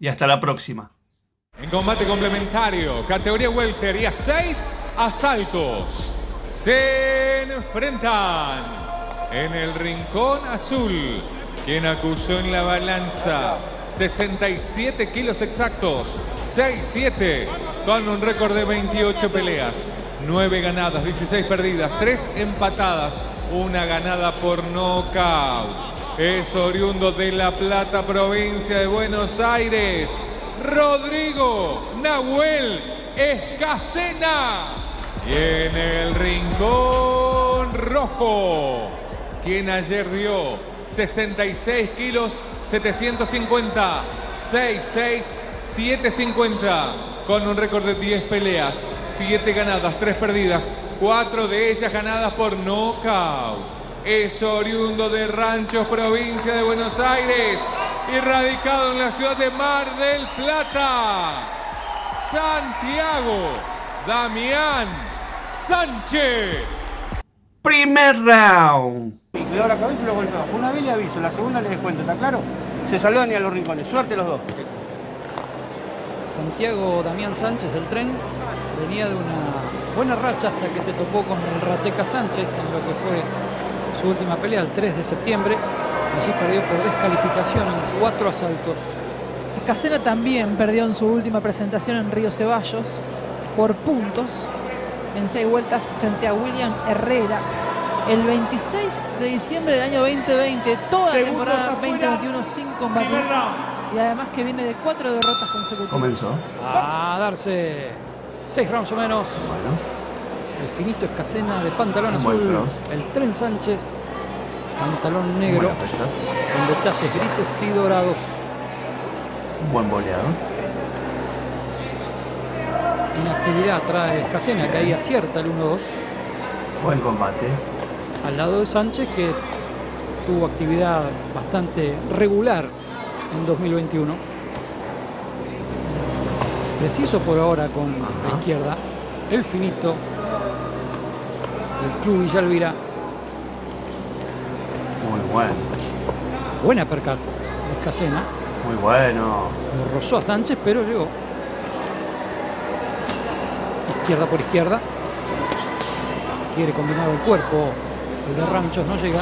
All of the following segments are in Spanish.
Y hasta la próxima. En combate complementario, categoría welter y a 6 asaltos se enfrentan en el rincón azul, quien acusó en la balanza 67 kilos exactos, 6-7, con un récord de 28 peleas, 9 ganadas, 16 perdidas, 3 empatadas, 1 ganada por nocaut. Es oriundo de La Plata, provincia de Buenos Aires, Rodrigo Nahuel Escasena. Y en el rincón rojo, quien ayer dio 66 kilos, 750, 6-6, 7-50, con un récord de 10 peleas, 7 ganadas, 3 perdidas, 4 de ellas ganadas por nocaut. Es oriundo de Ranchos, provincia de Buenos Aires, y radicado en la ciudad de Mar del Plata, Santiago Damián Sánchez. Primer round. Y cuidado la cabeza y lo golpeó. Una vez le aviso, la segunda le descuento, ¿está claro? Se saludan y a los rincones. Suerte los dos. Santiago Damián Sánchez, el tren, venía de una buena racha hasta que se topó con el Rateca Sánchez en lo que fue su última pelea, el 3 de septiembre, allí perdió por descalificación en 4 asaltos. Escasena también perdió en su última presentación en Río Ceballos por puntos en 6 vueltas frente a William Herrera. El 26 de diciembre del año 2020, toda la temporada 2021 sin combatir. Y además que viene de 4 derrotas consecutivas. Comenzó a darse 6 rounds o menos. Bueno. El finito Escasena de pantalón azul, el tren Sánchez, pantalón negro, con detalles grises y dorados. Un buen boleado. Inactividad trae Escasena, que ahí acierta el 1-2. Buen combate. Al lado de Sánchez, que tuvo actividad bastante regular en 2021. Preciso por ahora con la izquierda. El finito del club Villalvira. Muy bueno. Buena percal Escasena. Muy bueno. Lo rozó a Sánchez, pero llegó. Izquierda por izquierda. Quiere combinar el cuerpo. El de Ranchos no llega.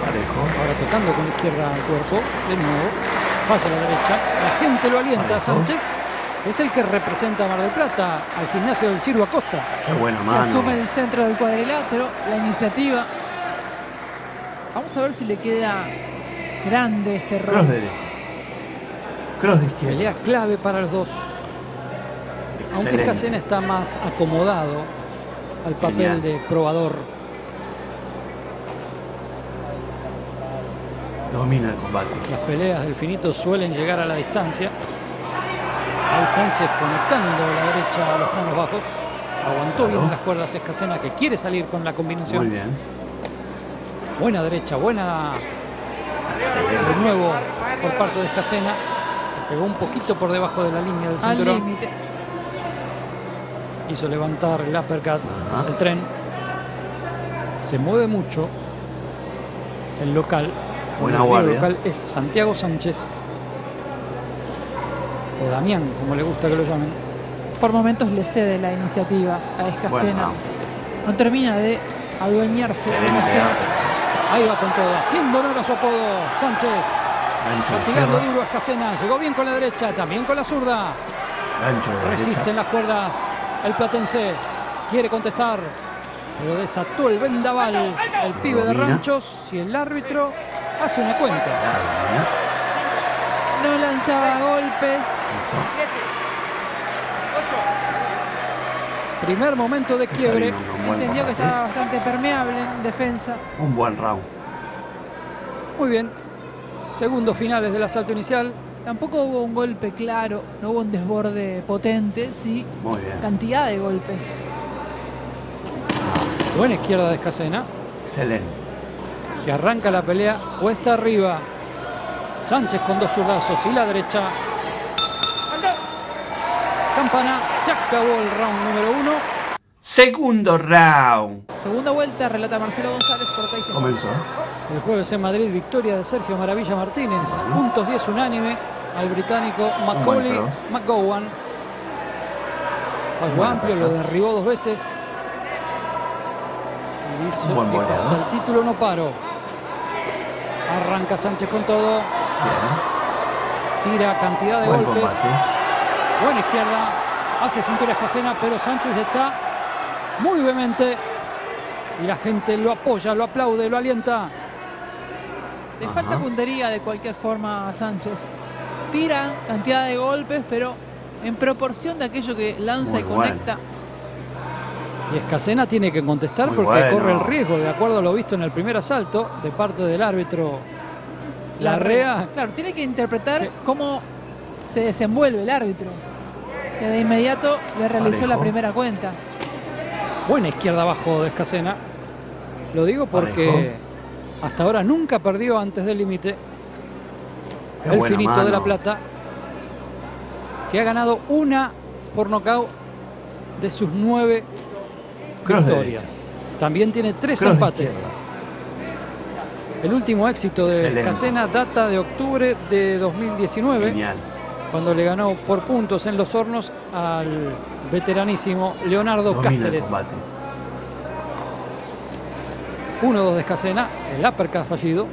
Parejo. Ahora tocando con la izquierda el cuerpo. De nuevo. Falla a la derecha. La gente lo alienta. Parejo. Sánchez es el que representa a Mar del Plata, al gimnasio del Ciro Acosta. Qué buena mano. Asume el centro del cuadrilátero, la iniciativa. Vamos a ver si le queda grande este round. Cross de derecha. Cross de izquierda. Pelea clave para los dos. Excelente. Aunque Escasena está más acomodado al papel de probador. Domina el combate. Las peleas del finito suelen llegar a la distancia. Al Sánchez conectando la derecha a los planos bajos. Aguantó bien las cuerdas Escasena, que quiere salir con la combinación. Muy bien. Buena derecha, buena. Excelente. De nuevo por parte de Escasena. Pegó un poquito por debajo de la línea del cinturón. Al límite. Hizo levantar el uppercut el tren. Se mueve mucho el local. Buena guardia. El local es Santiago Sánchez. O Damián, como le gusta que lo llamen. Por momentos le cede la iniciativa a Escasena. Bueno. No termina de adueñarse. Ahí va con todo, haciendo honor a su apodo. Sánchez, practicando duro a Escasena. Llegó bien con la derecha, también con la zurda. Gancho de resisten derecha. Las cuerdas. El platense quiere contestar, pero desató el vendaval el pibe de Ranchos y el árbitro hace una cuenta. No lanzaba golpes. Eso. Primer momento de quiebre. Entendió que estaba bastante permeable en defensa. Un buen round. Muy bien. Segundos finales del asalto inicial. Tampoco hubo un golpe claro, no hubo un desborde potente, sí. Muy bien. Cantidad de golpes. Buena izquierda de Escasena. Excelente. Que arranca la pelea cuesta arriba. Sánchez con dos zurdazos y la derecha. Campana, se acabó el round número 1. Segundo round. Segunda vuelta, relata Marcelo González. Comenzó. El jueves en Madrid, victoria de Sergio Maravilla Martínez. Puntos 10 unánime al británico McCauley McGowan. Fue amplio, lo derribó dos veces. Y hizo el título no paro. Arranca Sánchez con todo. Bien. Tira cantidad de golpes. Combate. Buena izquierda. Hace cintura Escasena, pero Sánchez está muy vehemente. Y la gente lo apoya, lo aplaude, lo alienta. Le falta puntería de cualquier forma a Sánchez. Tira cantidad de golpes, pero en proporción de aquello que lanza y conecta. Y Escasena tiene que contestar porque corre el riesgo, de acuerdo a lo visto en el primer asalto, de parte del árbitro Larrea. Claro, tiene que interpretar cómo se desenvuelve el árbitro, que de inmediato le realizó la primera cuenta. Buena izquierda abajo de Escasena. Lo digo porque hasta ahora nunca perdió antes del límite. El finito de La Plata, que ha ganado una por nocaut de sus 9 victorias. También tiene 3 empates. El último éxito de Escasena data de octubre de 2019. Genial. Cuando le ganó por puntos en Los Hornos al veteranísimo Leonardo Cáceres. 1-2 de Escasena, el uppercut fallido.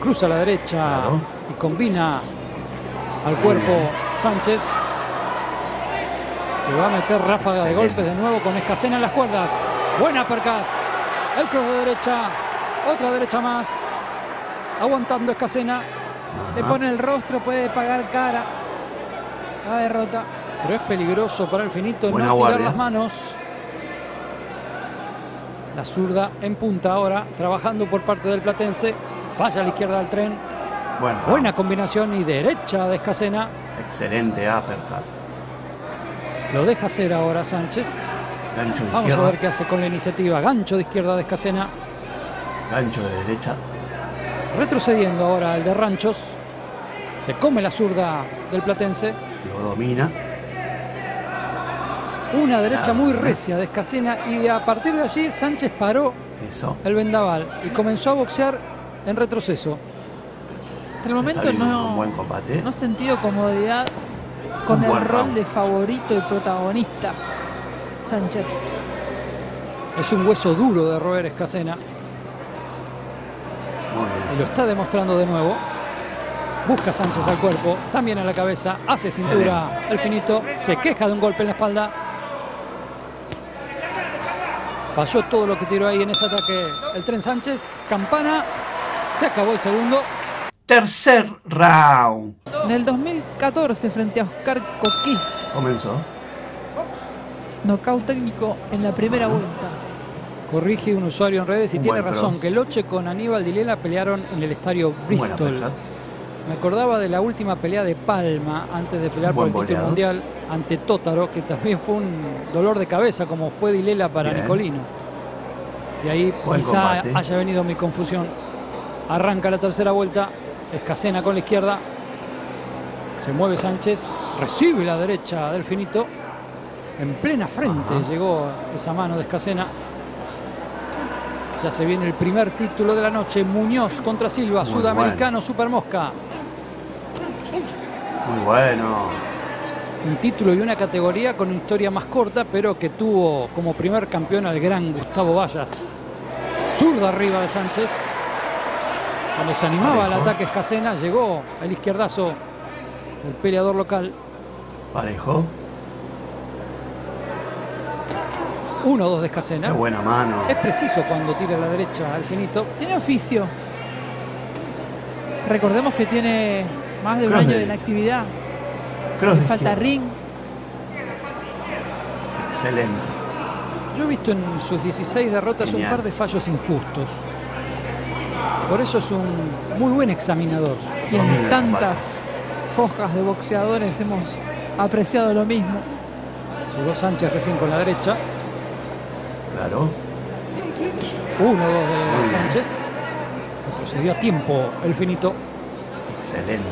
Cruza a la derecha y combina al cuerpo Sánchez. Le va a meter ráfaga de golpes de nuevo con Escasena en las cuerdas. Buena uppercut. El cross de derecha, otra derecha más. Aguantando Escasena. Le pone el rostro, puede pagar cara la derrota. Pero es peligroso para el finito no tirar las manos. La zurda en punta ahora, trabajando por parte del platense. Falla a la izquierda del tren. Buena combinación y derecha de Escasena. Excelente uppercut. Lo deja hacer ahora Sánchez. Gancho de izquierda. Vamos a ver qué hace con la iniciativa. Gancho de izquierda de Escasena. Gancho de derecha. Retrocediendo ahora el de Ranchos. Se come la zurda del platense. Lo domina. Una derecha muy recia de Escasena. Y a partir de allí Sánchez paró el vendaval y comenzó a boxear en retroceso. Hasta el momento no he sentido comodidad con el rol de favorito y protagonista Sánchez. Es un hueso duro de roer Escasena. Y lo está demostrando de nuevo. Busca Sánchez al cuerpo, también a la cabeza. Hace cintura el finito. Se queja de un golpe en la espalda. Falló todo lo que tiró ahí en ese ataque el tren Sánchez. Campana. Se acabó el segundo. Tercer round. En el 2014 frente a Oscar Coquis. Comenzó. Nocaut técnico en la primera vuelta. Corrige un usuario en redes y tiene razón, que Loche con Aníbal Dilela pelearon en el estadio Bristol. Me acordaba de la última pelea de Palma antes de pelear por el título mundial ante Tótaro, que también fue un dolor de cabeza, como fue Dilela para Nicolino. Y ahí quizá haya venido mi confusión. Arranca la tercera vuelta. Escasena con la izquierda. Se mueve Sánchez. Recibe la derecha del finito. En plena frente llegó esa mano de Escasena. Ya se viene el primer título de la noche. Muñoz contra Silva, sudamericano, supermosca. Muy bueno. Un título y una categoría con una historia más corta, pero que tuvo como primer campeón al gran Gustavo Vallas. Zurda arriba de Sánchez. Cuando se animaba al ataque Escasena, llegó el izquierdazo del peleador local. Parejo. 1-2 de Escasena. Qué buena mano. Es preciso cuando tira a la derecha al finito. Tiene oficio. Recordemos que tiene más de un año de inactividad. Falta ring. Excelente. Yo he visto en sus 16 derrotas un par de fallos injustos. Por eso es un muy buen examinador. Y en tantas fojas de boxeadores hemos apreciado lo mismo. Llegó Sánchez recién con la derecha. Claro. 1-2 de Sánchez. Retrocedió a tiempo el finito. Excelente.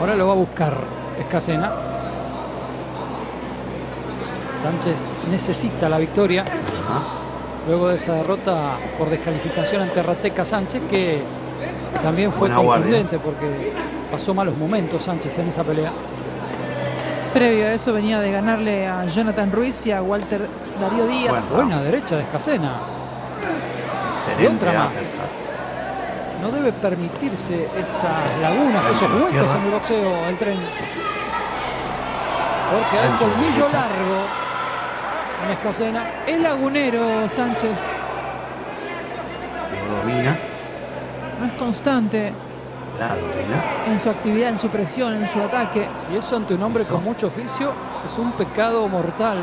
Ahora lo va a buscar Escasena. Sánchez necesita la victoria. Luego de esa derrota por descalificación ante Rateca Sánchez, que también fue contundente porque pasó malos momentos Sánchez en esa pelea. Previo a eso venía de ganarle a Jonathan Ruiz y a Walter Darío Díaz. Buena derecha de Escasena. Y otra más. No debe permitirse esas lagunas, esos huecos en el boxeo, el tren. Porque hay colmillo largo en Escasena. El lagunero Sánchez. No es constante. En su actividad, en su presión, en su ataque. Y eso ante un hombre con mucho oficio es un pecado mortal.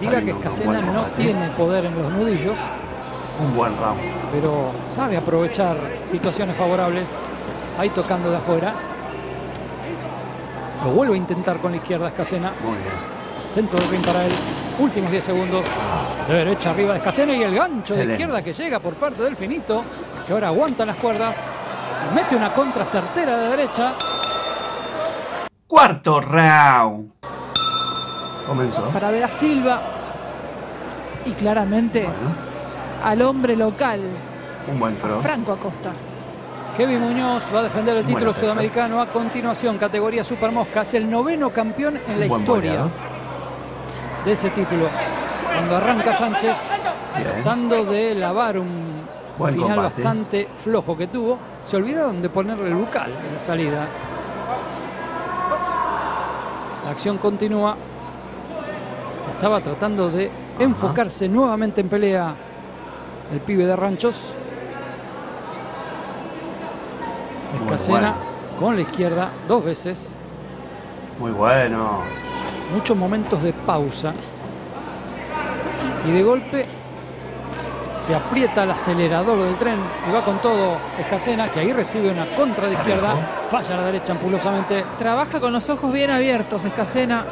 Diga que Escasena no tiene poder en los nudillos. Un buen round. Pero sabe aprovechar situaciones favorables. Ahí tocando de afuera. Lo vuelve a intentar con la izquierda Escasena. Muy bien. Centro de ring para él. Últimos 10 segundos. De derecha arriba de Escasena y el gancho de izquierda que llega por parte del finito. Que ahora aguanta las cuerdas. Mete una contra certera de derecha. Cuarto round. Comenzó. Para ver a Silva. Y claramente al hombre local. Un buen pro. Franco Acosta. Kevin Muñoz va a defender el título sudamericano a continuación. Categoría Super Mosca. Es el noveno campeón en la historia de ese título. Cuando arranca Sánchez, tratando de lavar un final bastante flojo que tuvo. Se olvidaron de ponerle el bucal en la salida. La acción continúa. Estaba tratando de enfocarse nuevamente en pelea el pibe de Ranchos. Escasena con la izquierda dos veces. Muy bueno. Muchos momentos de pausa. Y de golpe se aprieta el acelerador del tren y va con todo Escasena, que ahí recibe una contra de izquierda. Falla a la derecha ampulosamente. Trabaja con los ojos bien abiertos Escasena.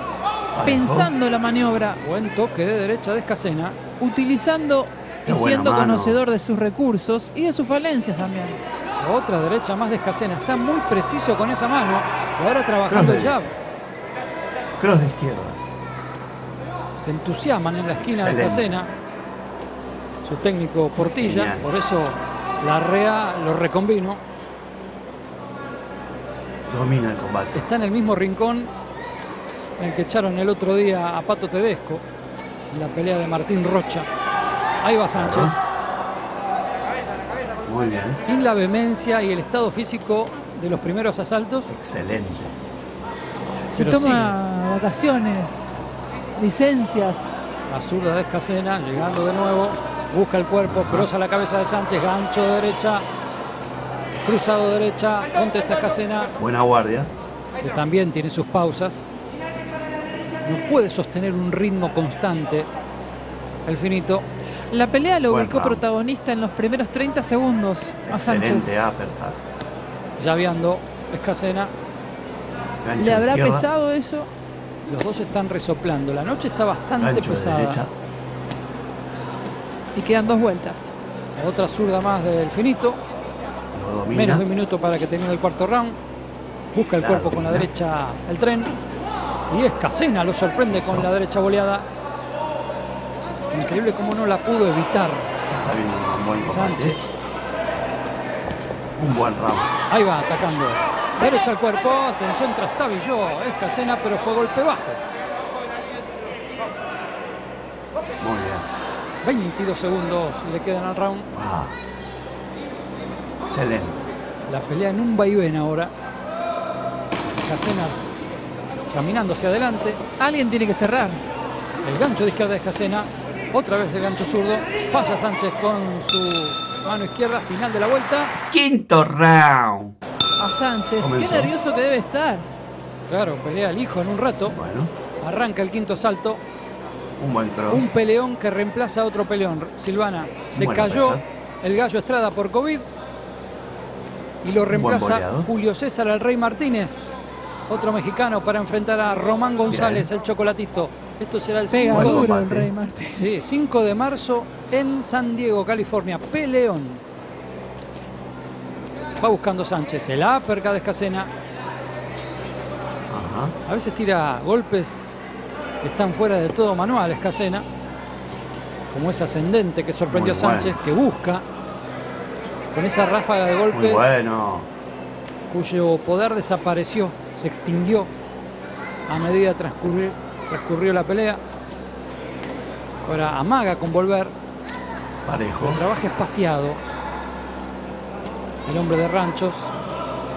Pensando la maniobra. Buen toque de derecha de Escasena. Utilizando y siendo conocedor de sus recursos y de sus falencias también. Otra derecha más de Escasena. Está muy preciso con esa mano. Y ahora trabajando el jab. Cross de izquierda. Se entusiasman en la esquina de Escasena. Su técnico Portilla. Genial. Por eso Larrea lo reconvino. Domina el combate. Está en el mismo rincón en el que echaron el otro día a Pato Tedesco en la pelea de Martín Rocha. Ahí va Sánchez. Muy bien. Sin la vehemencia y el estado físico de los primeros asaltos. Excelente. Se toma vacaciones, licencias. La zurda de Escasena, llegando de nuevo. Busca el cuerpo, cruza la cabeza de Sánchez. Gancho de derecha, cruzado de derecha. Contesta Escasena. Buena guardia. Que también tiene sus pausas. No puede sostener un ritmo constante el finito. La pelea lo ubicó protagonista en los primeros 30 segundos a Sánchez. Llaveando Escasena. ¿Le habrá pesado eso? Los dos están resoplando. La noche está bastante pesada. Y quedan dos vueltas. Otra zurda más del finito. Menos de un minuto para que termine el cuarto round. Busca el cuerpo con la derecha el tren. Y Escasena lo sorprende con la derecha boleada. Increíble cómo no la pudo evitar. Está bien, un buen Sánchez. Un buen round. Ahí va atacando. Derecha al cuerpo. Atención, trastabilló Escasena, pero fue golpe bajo. Muy bien. 22 segundos le quedan al round. Excelente. La pelea en un vaivén ahora. Escasena caminando hacia adelante. Alguien tiene que cerrar. El gancho de izquierda de Escasena. Otra vez el gancho zurdo. Falla Sánchez con su mano izquierda. Final de la vuelta. Quinto round. A Sánchez. Comenzó. Qué nervioso que debe estar. Claro, pelea el hijo en un rato. Bueno. Arranca el quinto salto. Un buen trozo. Un peleón que reemplaza a otro peleón. Silvana se cayó pesa. El Gallo Estrada por COVID. Y lo reemplaza Julio César al Rey Martínez. Otro mexicano para enfrentar a Román González, el Chocolatito. Esto será el 5 de marzo en San Diego, California. Peleón. Va buscando Sánchez. El uppercut de Escasena. Ajá. A veces tira golpes que están fuera de todo manual Escasena. Como ese ascendente que sorprendió a Sánchez, que busca con esa ráfaga de golpes. Muy bueno. Cuyo poder desapareció, se extinguió a medida transcurrió la pelea. Ahora amaga con volver. Parejo. Trabaja espaciado. El hombre de ranchos.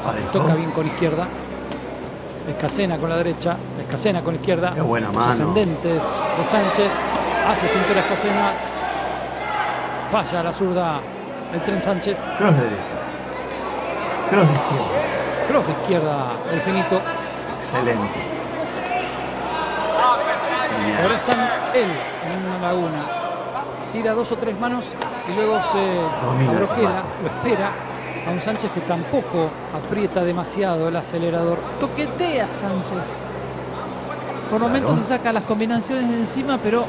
Parejo. Toca bien con izquierda. Escasena con la derecha. Escasena con la izquierda. Qué buena mano. Ascendentes de Sánchez. Hace cintura Escasena. Falla la zurda. El tren Sánchez. Cross de derecha. Cross de izquierda. Cross de izquierda, el finito. Excelente. Genial. Ahora están él en una laguna. Tira dos o tres manos y luego se bloquea, lo espera a un Sánchez que tampoco aprieta demasiado el acelerador. Toquetea Sánchez. Por momentos se saca las combinaciones de encima, pero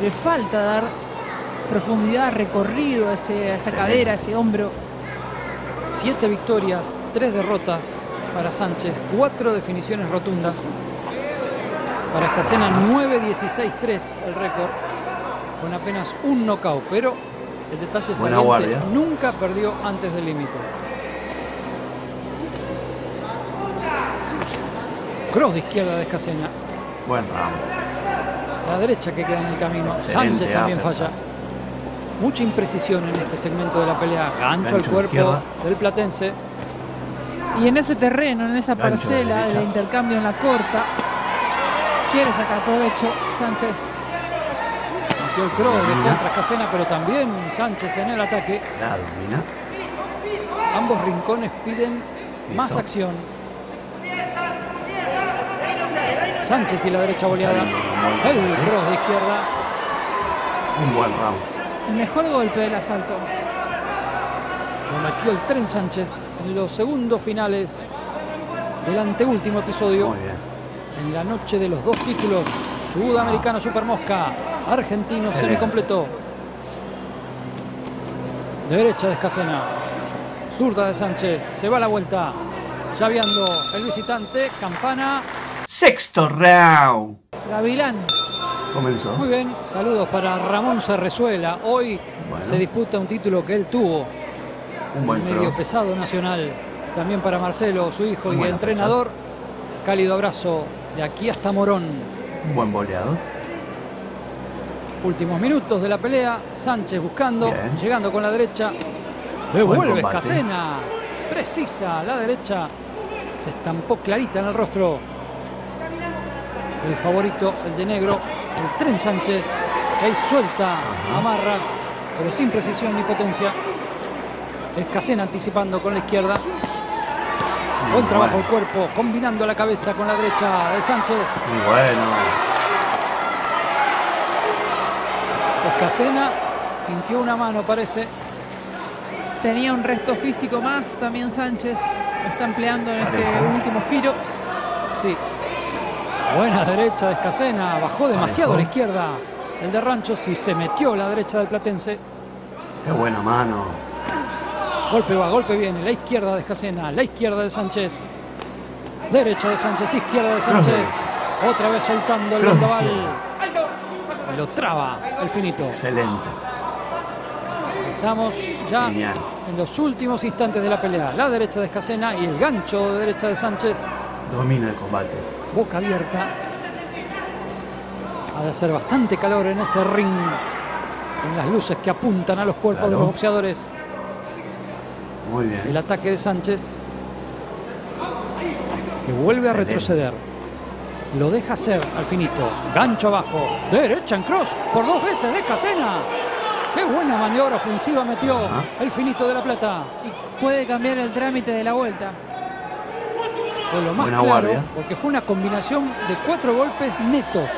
le falta dar profundidad, recorrido a esa cadera, a ese hombro. 7 victorias, 3 derrotas para Sánchez, 4 definiciones rotundas. Para Escasena 9-16-3 el récord, con apenas un knockout, pero el detalle es saliente, nunca perdió antes del límite. Cross de izquierda de Escasena. Buen round. La derecha que queda en el camino. Excelente. Sánchez también falla. Mucha imprecisión en este segmento de la pelea. Gancho al cuerpo del platense. Y en ese terreno, en esa parcela de intercambio en la corta, quiere sacar provecho Sánchez. Metió el cross contra Escasena, pero también Sánchez en el ataque. La domina. Ambos rincones piden más acción. Sánchez y la derecha boleada. El cross de izquierda. Un buen round. El mejor golpe del asalto. Lo metió el tren Sánchez en los segundos finales del anteúltimo episodio. Muy bien. En la noche de los dos títulos, sudamericano supermosca, argentino semicompleto. Derecha de Escasena, zurda de Sánchez, se va la vuelta. Llaveando el visitante, campana. Sexto round. Gavilán. Comenzó. Muy bien, saludos para Ramón Serrezuela. Hoy se disputa un título que él tuvo. Un buen medio pesado nacional. También para Marcelo, su hijo y entrenador. Cálido abrazo de aquí hasta Morón. Un buen boleado. Últimos minutos de la pelea. Sánchez buscando, llegando con la derecha. Devuelve Escasena. Precisa la derecha. Se estampó clarita en el rostro. El favorito, el de negro. El tren Sánchez, ahí suelta amarras, pero sin precisión ni potencia. Escasena anticipando con la izquierda. Buen trabajo el cuerpo, combinando la cabeza con la derecha de Sánchez. Muy bueno. Escasena sintió una mano, parece. Tenía un resto físico más también Sánchez. Lo está empleando en este último giro. Sí. Buena derecha de Escasena, bajó demasiado a la izquierda. El de Ranchos y se metió la derecha del platense. Qué buena mano. Golpe va, golpe viene. La izquierda de Escasena, la izquierda de Sánchez. Derecha de Sánchez, izquierda de Sánchez. Otra vez soltando el vendaval. Lo traba el finito. Excelente. Estamos ya en los últimos instantes de la pelea. La derecha de Escasena y el gancho de derecha de Sánchez. Domina el combate. Boca abierta. Ha de hacer bastante calor en ese ring. Con las luces que apuntan a los cuerpos de los boxeadores. Muy bien. El ataque de Sánchez. que vuelve a retroceder. Lo deja hacer al finito. Gancho abajo. Derecha en cross. Por dos veces de Escasena. Qué buena maniobra ofensiva metió el finito de La Plata. Y puede cambiar el trámite de la vuelta. Con lo más buena claro, guardia. Porque fue una combinación de 4 golpes netos.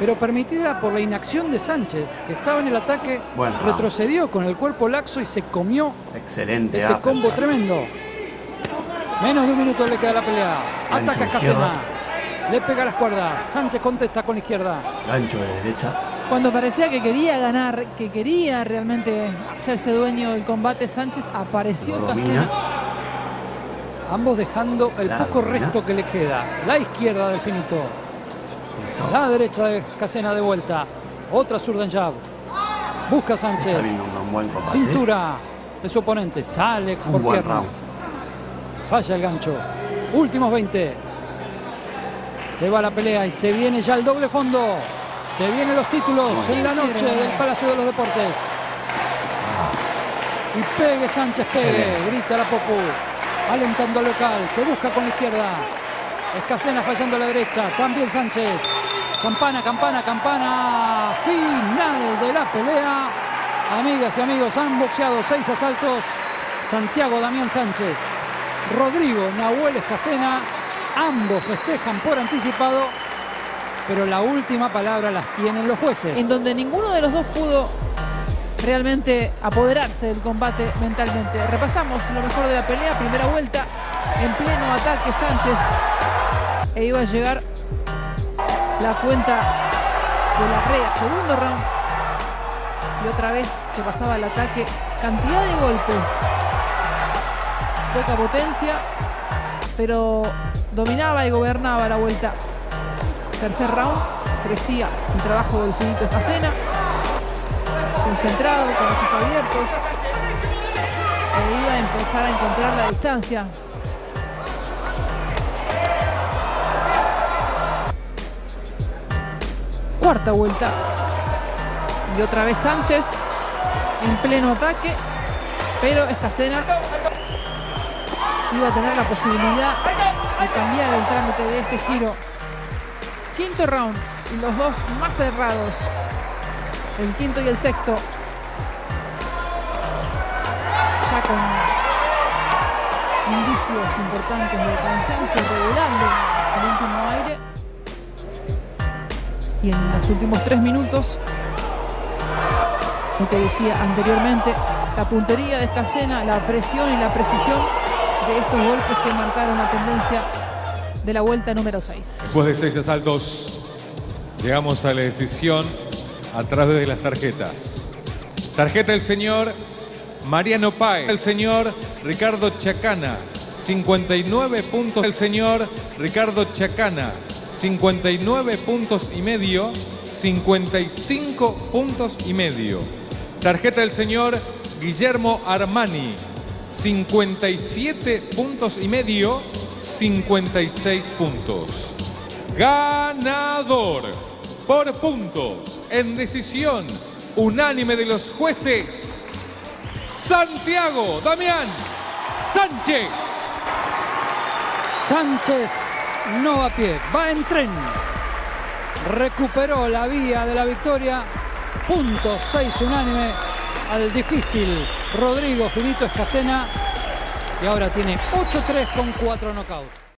Pero permitida por la inacción de Sánchez, que estaba en el ataque, retrocedió con el cuerpo laxo y se comió ese combo tremendo. Menos de un minuto le queda la pelea. Ataca Escasena. Le pega las cuerdas. Sánchez contesta con la izquierda. Gancho de derecha. Cuando parecía que quería ganar, que quería realmente hacerse dueño del combate, Sánchez apareció Escasena. Ambos dejando el poco resto que le queda. La izquierda del finito. Eso. La derecha de Escasena de vuelta. Otra zurda en jab. Busca Sánchez. Cintura de su oponente. Sale por piernas. Falla el gancho. Últimos 20. Se va la pelea y se viene ya el doble fondo. Se vienen los títulos en la noche del Palacio de los Deportes. Y pegue Sánchez, pegue. Grita la Popu. Alentando al local. Que busca con la izquierda. Escasena fallando a la derecha. También Sánchez. Campana, campana, campana. Final de la pelea. Amigas y amigos, han boxeado 6 asaltos. Santiago Damián Sánchez, Rodrigo Nahuel Escasena, ambos festejan por anticipado, pero la última palabra las tienen los jueces. En donde ninguno de los dos pudo realmente apoderarse del combate mentalmente. Repasamos lo mejor de la pelea, primera vuelta, en pleno ataque Sánchez. E iba a llegar la cuenta de la Rea, segundo round. Y otra vez que pasaba el ataque, cantidad de golpes. Poca potencia, pero dominaba y gobernaba la vuelta. Tercer round, crecía el trabajo del finito Escasena. Concentrado, con ojos abiertos. E iba a empezar a encontrar la distancia. Cuarta vuelta. Y otra vez Sánchez en pleno ataque, pero Escasena iba a tener la posibilidad de cambiar el trámite de este giro. Quinto round, los dos más cerrados, el quinto y el sexto. Ya con indicios importantes de cansancio, regulando el último aire. Y en los últimos 3 minutos, lo que decía anteriormente, la puntería de Escasena, la presión y la precisión de estos golpes que marcaron la tendencia de la vuelta número 6. Después de 6 asaltos, llegamos a la decisión a través de las tarjetas. Tarjeta del señor Mariano Páez. El señor Ricardo Chacana, 59 puntos. El señor Ricardo Chacana, 59 puntos y medio, 55 puntos y medio. Tarjeta del señor Guillermo Armani, 57 puntos y medio, 56 puntos. Ganador por puntos en decisión unánime de los jueces, Santiago Damián Sánchez. Sánchez no va a pie, va en tren. Recuperó la vía de la victoria. Punto 6 unánime al difícil Rodrigo Finito Escasena, y ahora tiene 8-3 con 4 knockouts.